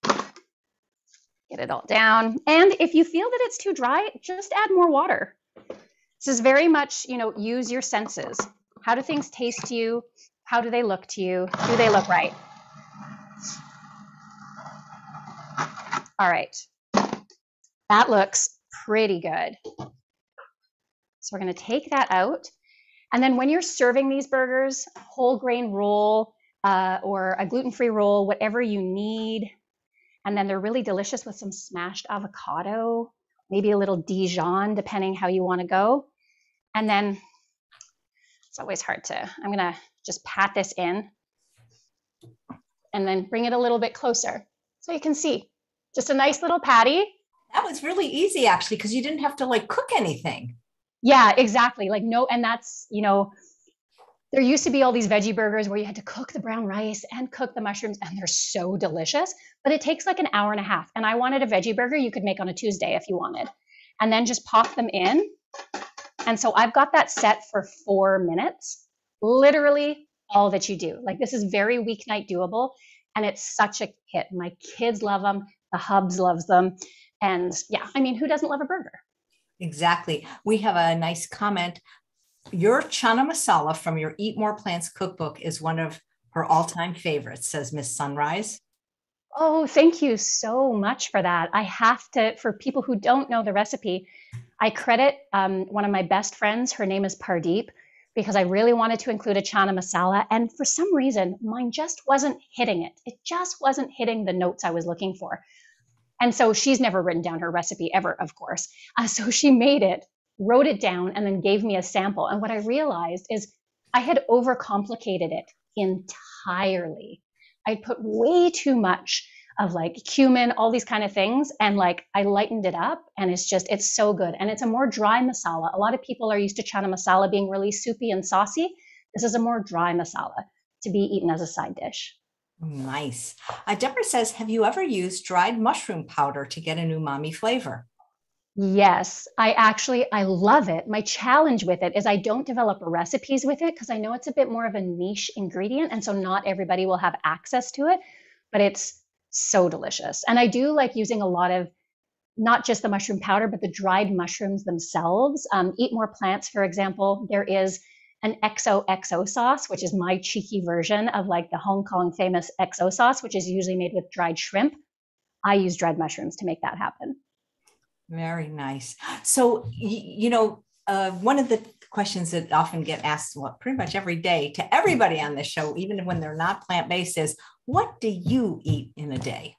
Get it all down. And if you feel that it's too dry, just add more water. This is very much, you know, use your senses. How do things taste to you? How do they look to you? Do they look right? All right, that looks pretty good. So we're gonna take that out. And then when you're serving these burgers, whole grain roll uh, or a gluten-free roll, whatever you need. And then they're really delicious with some smashed avocado, maybe a little Dijon, depending how you wanna go. And then it's always hard to, I'm gonna, just pat this in and then bring it a little bit closer so you can see. Just a nice little patty. That was really easy actually, because you didn't have to like cook anything. Yeah, exactly. Like no, and that's, you know, there used to be all these veggie burgers where you had to cook the brown rice and cook the mushrooms, and they're so delicious, but it takes like an hour and a half. And I wanted a veggie burger you could make on a Tuesday if you wanted, and then just pop them in. And so I've got that set for four minutes. Literally all that you do. Like this is very weeknight doable, and it's such a hit. My kids love them. The hubs loves them. And yeah, I mean, who doesn't love a burger? Exactly. We have a nice comment. Your chana masala from your Eat More Plants cookbook is one of her all-time favorites, says Miss Sunrise. Oh, thank you so much for that. I have to, for people who don't know the recipe, I credit um, one of my best friends. Her name is Pardeep, because I really wanted to include a chana masala. And for some reason, mine just wasn't hitting it. It just wasn't hitting the notes I was looking for. And so she's never written down her recipe ever, of course. Uh, so she made it, wrote it down, and then gave me a sample. And what I realized is I had overcomplicated it entirely. I'd put way too much of like cumin, all these kind of things. And like, I lightened it up, and it's just, it's so good. And it's a more dry masala. A lot of people are used to chana masala being really soupy and saucy. This is a more dry masala to be eaten as a side dish. Nice. Uh, Deborah says, have you ever used dried mushroom powder to get an umami flavor? Yes, I actually, I love it. My challenge with it is I don't develop recipes with it because I know it's a bit more of a niche ingredient. And so not everybody will have access to it, but it's so delicious. And I do like using a lot of not just the mushroom powder, but the dried mushrooms themselves. Um, Eat More Plants, for example, there is an X O X O sauce, which is my cheeky version of like the Hong Kong famous X O sauce, which is usually made with dried shrimp. I use dried mushrooms to make that happen. Very nice. So, you know, uh, one of the questions that often get asked, well, pretty much every day to everybody on this show, even when they're not plant-based, is what do you eat in a day?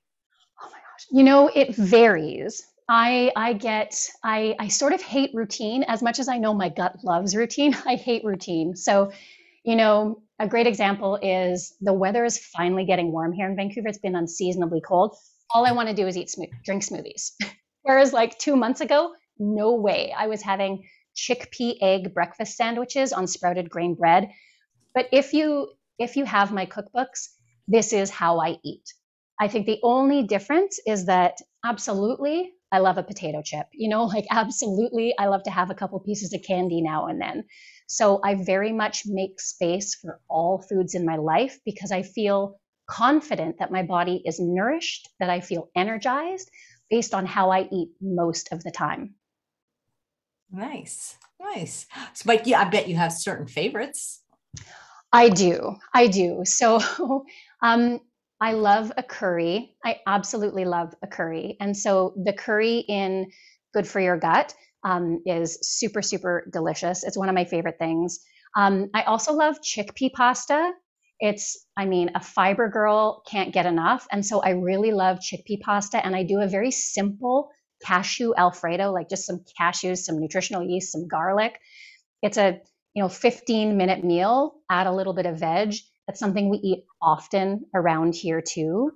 Oh my gosh, You know, it varies. I, I get, I, I sort of hate routine as much as I know my gut loves routine. I hate routine. So, you know, a great example is the weather is finally getting warm here in Vancouver. It's been unseasonably cold. All I want to do is eat smooth, drink smoothies. Whereas like two months ago, no way. I was having chickpea egg breakfast sandwiches on sprouted grain bread. But if you, if you have my cookbooks, this is how I eat. I think the only difference is that absolutely, I love a potato chip, you know, like absolutely. I love to have a couple pieces of candy now and then. So I very much make space for all foods in my life because I feel confident that my body is nourished, that I feel energized based on how I eat most of the time. Nice, nice. So, but yeah, I bet you have certain favorites. I do, I do. So, um, I love a curry. I absolutely love a curry. And so the curry in Good For Your Gut um, is super, super delicious. It's one of my favorite things. Um, I also love chickpea pasta. It's, I mean, a fiber girl can't get enough. And so I really love chickpea pasta. And I do a very simple cashew Alfredo, like just some cashews, some nutritional yeast, some garlic. It's a, you know, fifteen minute meal, add a little bit of veg. That's something we eat often around here too.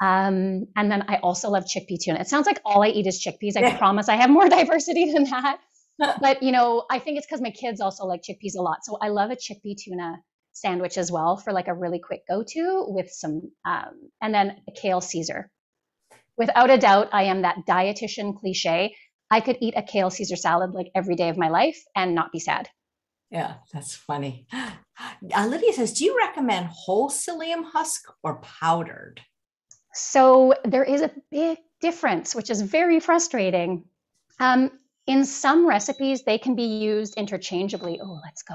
Um, and then I also love chickpea tuna. It sounds like all I eat is chickpeas. I yeah. promise I have more diversity than that. But, you know, I think it's because my kids also like chickpeas a lot. So I love a chickpea tuna sandwich as well for like a really quick go-to with some, um, and then a kale Caesar. Without a doubt, I am that dietitian cliche. I could eat a kale Caesar salad like every day of my life and not be sad. Yeah, that's funny. Uh, Lydia says, do you recommend whole psyllium husk or powdered? So there is a big difference, which is very frustrating. Um, in some recipes, they can be used interchangeably. Oh, let's go.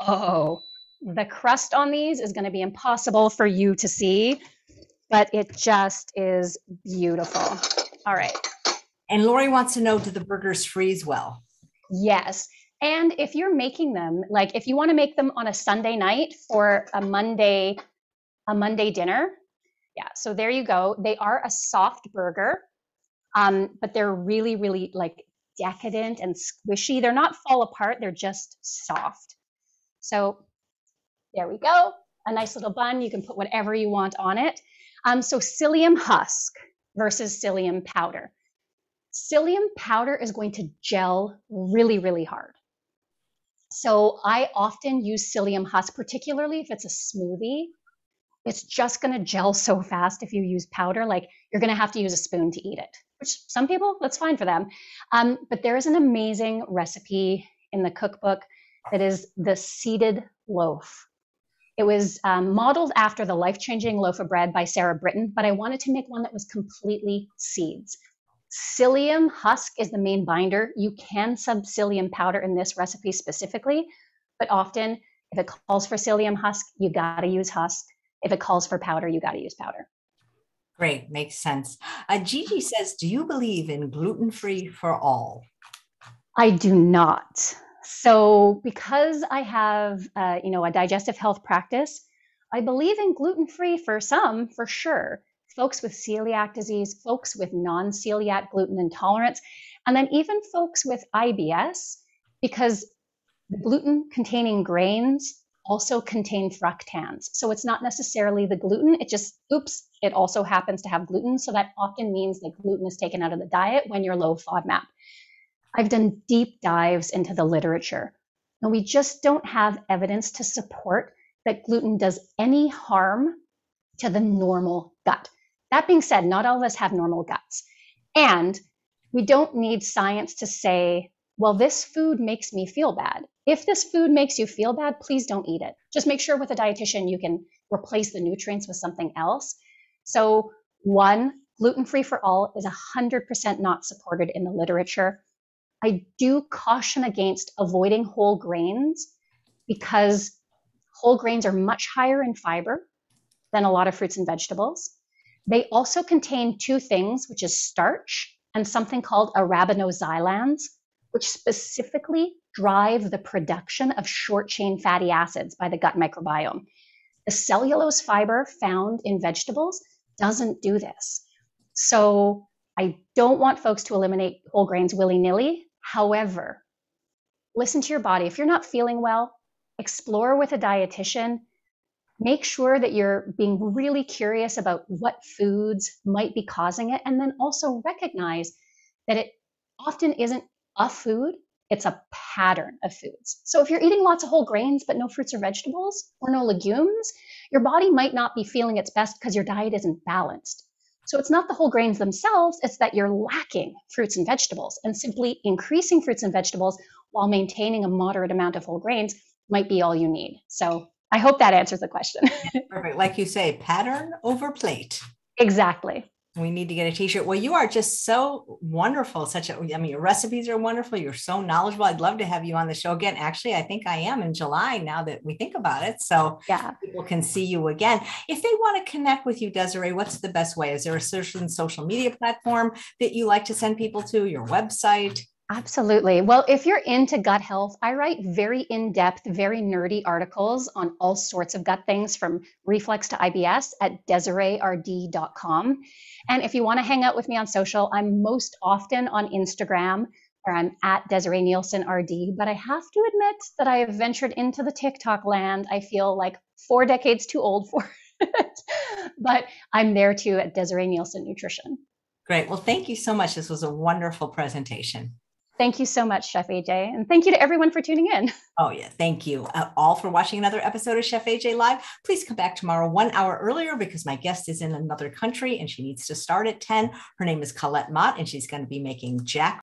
Oh, the crust on these is going to be impossible for you to see, but it just is beautiful. All right. And Lori wants to know, do the burgers freeze well? Yes. And if you're making them, like if you want to make them on a Sunday night for a Monday, a Monday dinner. Yeah. So there you go. They are a soft burger, um, but they're really, really like decadent and squishy. They're not fall apart. They're just soft. So there we go. A nice little bun. You can put whatever you want on it. Um, so psyllium husk versus psyllium powder. Psyllium powder is going to gel really, really hard. So I often use psyllium husk, particularly if it's a smoothie. It's just going to gel so fast if you use powder, like you're going to have to use a spoon to eat it, which some people, that's fine for them. Um, but there is an amazing recipe in the cookbook that is the seeded loaf. It was um, modeled after the life-changing loaf of bread by Sarah Britton, but I wanted to make one that was completely seeds. Psyllium husk is the main binder. You can sub psyllium powder in this recipe specifically, but often if it calls for psyllium husk, you got to use husk. If it calls for powder, you got to use powder. Great. Makes sense. Uh, Gigi says, do you believe in gluten-free for all? I do not. So because I have, uh, you know, a digestive health practice, I believe in gluten-free for some, for sure. Folks with celiac disease, folks with non-celiac gluten intolerance, and then even folks with I B S, because the gluten-containing grains also contain fructans. So it's not necessarily the gluten, it just, oops, it also happens to have gluten. So that often means that gluten is taken out of the diet when you're low FODMAP. I've done deep dives into the literature, and we just don't have evidence to support that gluten does any harm to the normal gut. That being said, not all of us have normal guts. And we don't need science to say, well, this food makes me feel bad. If this food makes you feel bad, please don't eat it. Just make sure with a dietitian, you can replace the nutrients with something else. So one, gluten-free for all is one hundred percent not supported in the literature. I do caution against avoiding whole grains because whole grains are much higher in fiber than a lot of fruits and vegetables. They also contain two things, which is starch and something called arabinoxylans, which specifically drive the production of short-chain fatty acids by the gut microbiome. The cellulose fiber found in vegetables doesn't do this. So I don't want folks to eliminate whole grains willy-nilly. However, listen to your body. If you're not feeling well, explore with a dietitian. Make sure that you're being really curious about what foods might be causing it, and then also recognize that it often isn't a food, it's a pattern of foods. So if you're eating lots of whole grains but no fruits or vegetables or no legumes, your body might not be feeling its best because your diet isn't balanced. So it's not the whole grains themselves, it's that you're lacking fruits and vegetables, and simply increasing fruits and vegetables while maintaining a moderate amount of whole grains might be all you need. So I hope that answers the question. Perfect. Like you say, pattern over plate. Exactly. We need to get a t-shirt. Well, you are just so wonderful. Such a, I mean, your recipes are wonderful. You're so knowledgeable. I'd love to have you on the show again. Actually, I think I am in July now that we think about it. So yeah, people can see you again. If they want to connect with you, Desiree, what's the best way? Is there a certain social media platform that you like to send people to, your website? Absolutely. Well, if you're into gut health, I write very in-depth, very nerdy articles on all sorts of gut things, from reflux to I B S, at Desiree R D dot com. And if you want to hang out with me on social, I'm most often on Instagram, where I'm at Desiree Nielsen R D. But I have to admit that I have ventured into the TikTok land. I feel like four decades too old for it, but I'm there too at Desiree Nielsen Nutrition. Great. Well, thank you so much. This was a wonderful presentation. Thank you so much, Chef A J. And thank you to everyone for tuning in. Oh, yeah. Thank you uh, all for watching another episode of Chef A J Live. Please come back tomorrow one hour earlier because my guest is in another country and she needs to start at ten. Her name is Colette Mott, and she's going to be making jack.